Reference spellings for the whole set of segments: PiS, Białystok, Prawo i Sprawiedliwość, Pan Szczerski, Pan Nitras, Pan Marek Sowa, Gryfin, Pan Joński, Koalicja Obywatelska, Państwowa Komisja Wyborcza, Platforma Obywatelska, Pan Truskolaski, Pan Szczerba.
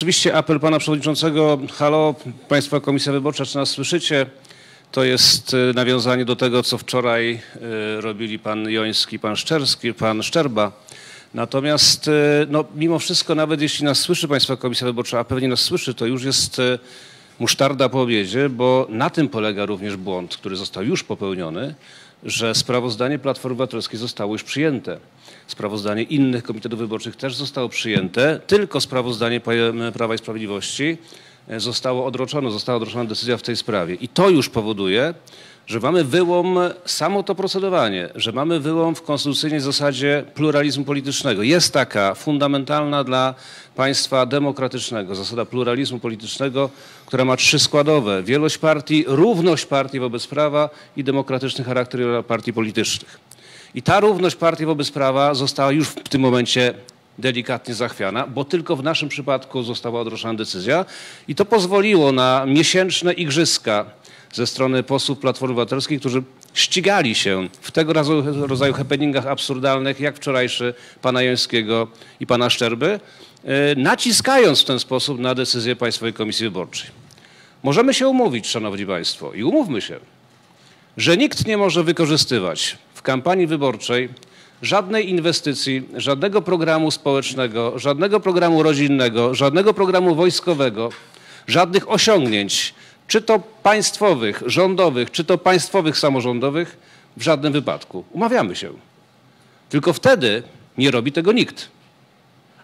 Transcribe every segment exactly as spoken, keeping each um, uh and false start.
Oczywiście apel pana przewodniczącego, halo, Państwowa Komisja Wyborcza, czy nas słyszycie? To jest nawiązanie do tego, co wczoraj robili pan Joński, pan Szczerski, pan Szczerba. Natomiast no, mimo wszystko, nawet jeśli nas słyszy Państwowa Komisja Wyborcza, a pewnie nas słyszy, to już jest musztarda po obiedzie, bo na tym polega również błąd, który został już popełniony, że sprawozdanie Platformy Obywatelskiej zostało już przyjęte. Sprawozdanie innych komitetów wyborczych też zostało przyjęte, tylko sprawozdanie Prawa i Sprawiedliwości zostało odroczone, została odroczona decyzja w tej sprawie. I to już powoduje, że mamy wyłom, samo to procedowanie, że mamy wyłom w konstytucyjnej zasadzie pluralizmu politycznego. Jest taka fundamentalna dla państwa demokratycznego zasada pluralizmu politycznego, która ma trzy składowe: wielość partii, równość partii wobec prawa i demokratyczny charakter partii politycznych. I ta równość partii wobec prawa została już w tym momencie delikatnie zachwiana, bo tylko w naszym przypadku została odroczona decyzja i to pozwoliło na miesięczne igrzyska ze strony posłów Platformy Obywatelskiej, którzy ścigali się w tego rodzaju happeningach absurdalnych, jak wczorajszy pana Jońskiego i pana Szczerby, naciskając w ten sposób na decyzję Państwowej Komisji Wyborczej. Możemy się umówić, szanowni państwo, i umówmy się, że nikt nie może wykorzystywać w kampanii wyborczej żadnej inwestycji, żadnego programu społecznego, żadnego programu rodzinnego, żadnego programu wojskowego, żadnych osiągnięć, czy to państwowych, rządowych, czy to państwowych, samorządowych, w żadnym wypadku. Umawiamy się. Tylko wtedy nie robi tego nikt.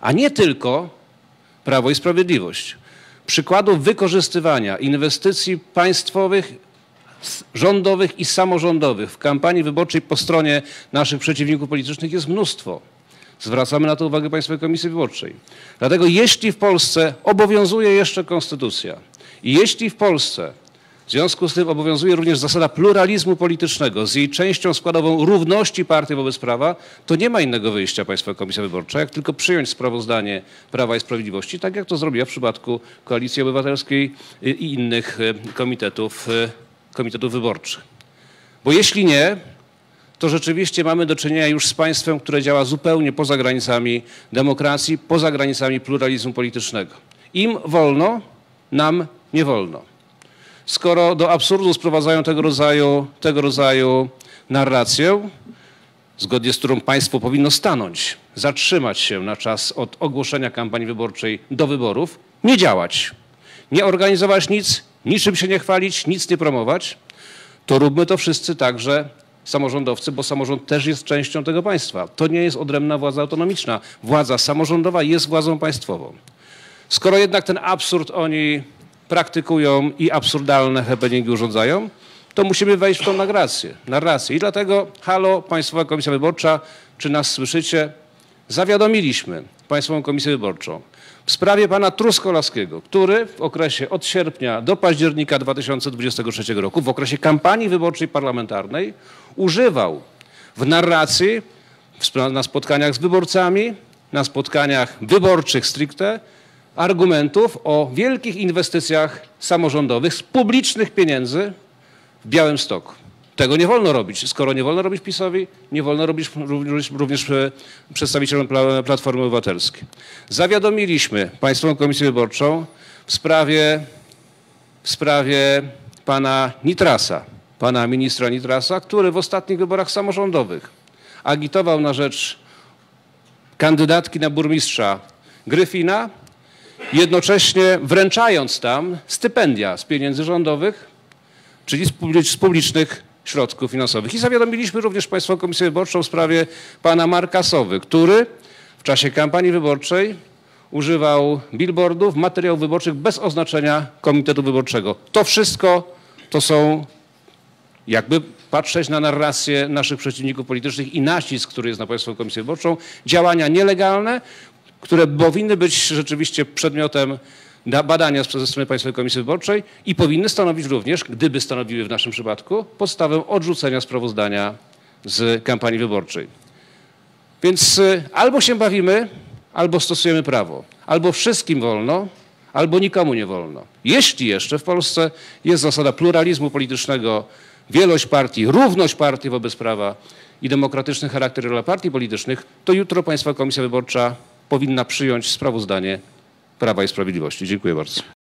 A nie tylko Prawo i Sprawiedliwość. Przykładów wykorzystywania inwestycji państwowych, rządowych i samorządowych w kampanii wyborczej po stronie naszych przeciwników politycznych jest mnóstwo. Zwracamy na to uwagę Państwowej Komisji Wyborczej. Dlatego jeśli w Polsce obowiązuje jeszcze konstytucja i jeśli w Polsce w związku z tym obowiązuje również zasada pluralizmu politycznego z jej częścią składową równości partii wobec prawa, to nie ma innego wyjścia Państwowa Komisja Wyborcza, jak tylko przyjąć sprawozdanie Prawa i Sprawiedliwości, tak jak to zrobiła w przypadku Koalicji Obywatelskiej i innych komitetów, komitetów wyborczych. Bo jeśli nie, to rzeczywiście mamy do czynienia już z państwem, które działa zupełnie poza granicami demokracji, poza granicami pluralizmu politycznego. Im wolno, nam nie wolno. Skoro do absurdu sprowadzają tego rodzaju, tego rodzaju narrację, zgodnie z którą państwo powinno stanąć, zatrzymać się na czas od ogłoszenia kampanii wyborczej do wyborów, nie działać, nie organizować nic, niczym się nie chwalić, nic nie promować, to róbmy to wszyscy także samorządowcy, bo samorząd też jest częścią tego państwa. To nie jest odrębna władza autonomiczna. Władza samorządowa jest władzą państwową. Skoro jednak ten absurd oni praktykują i absurdalne happeningi urządzają, to musimy wejść w tą narrację. narrację. I dlatego, halo, Państwowa Komisja Wyborcza, czy nas słyszycie? Zawiadomiliśmy Państwową Komisję Wyborczą w sprawie pana Truskolaskiego, który w okresie od sierpnia do października dwa tysiące dwudziestego trzeciego roku, w okresie kampanii wyborczej parlamentarnej, używał w narracji, na spotkaniach z wyborcami, na spotkaniach wyborczych stricte, argumentów o wielkich inwestycjach samorządowych z publicznych pieniędzy w Białymstoku. Tego nie wolno robić. Skoro nie wolno robić PiS-owi, nie wolno robić również, również przedstawicielom Platformy Obywatelskiej. Zawiadomiliśmy Państwową Komisję Wyborczą w sprawie, w sprawie pana Nitrasa, pana ministra Nitrasa, który w ostatnich wyborach samorządowych agitował na rzecz kandydatki na burmistrza Gryfina, jednocześnie wręczając tam stypendia z pieniędzy rządowych, czyli z publicznych środków finansowych. I zawiadomiliśmy również Państwową Komisję Wyborczą w sprawie pana Marka Sowy, który w czasie kampanii wyborczej używał billboardów, materiałów wyborczych bez oznaczenia komitetu wyborczego. To wszystko to są, jakby patrzeć na narrację naszych przeciwników politycznych i nacisk, który jest na Państwową Komisję Wyborczą, działania nielegalne, które powinny być rzeczywiście przedmiotem badania ze strony Państwowej Komisji Wyborczej i powinny stanowić również, gdyby stanowiły w naszym przypadku, podstawę odrzucenia sprawozdania z kampanii wyborczej. Więc albo się bawimy, albo stosujemy prawo. Albo wszystkim wolno, albo nikomu nie wolno. Jeśli jeszcze w Polsce jest zasada pluralizmu politycznego, wielość partii, równość partii wobec prawa i demokratyczny charakter dla partii politycznych, to jutro Państwowa Komisja Wyborcza powinna przyjąć sprawozdanie Prawa i Sprawiedliwości. Dziękuję bardzo.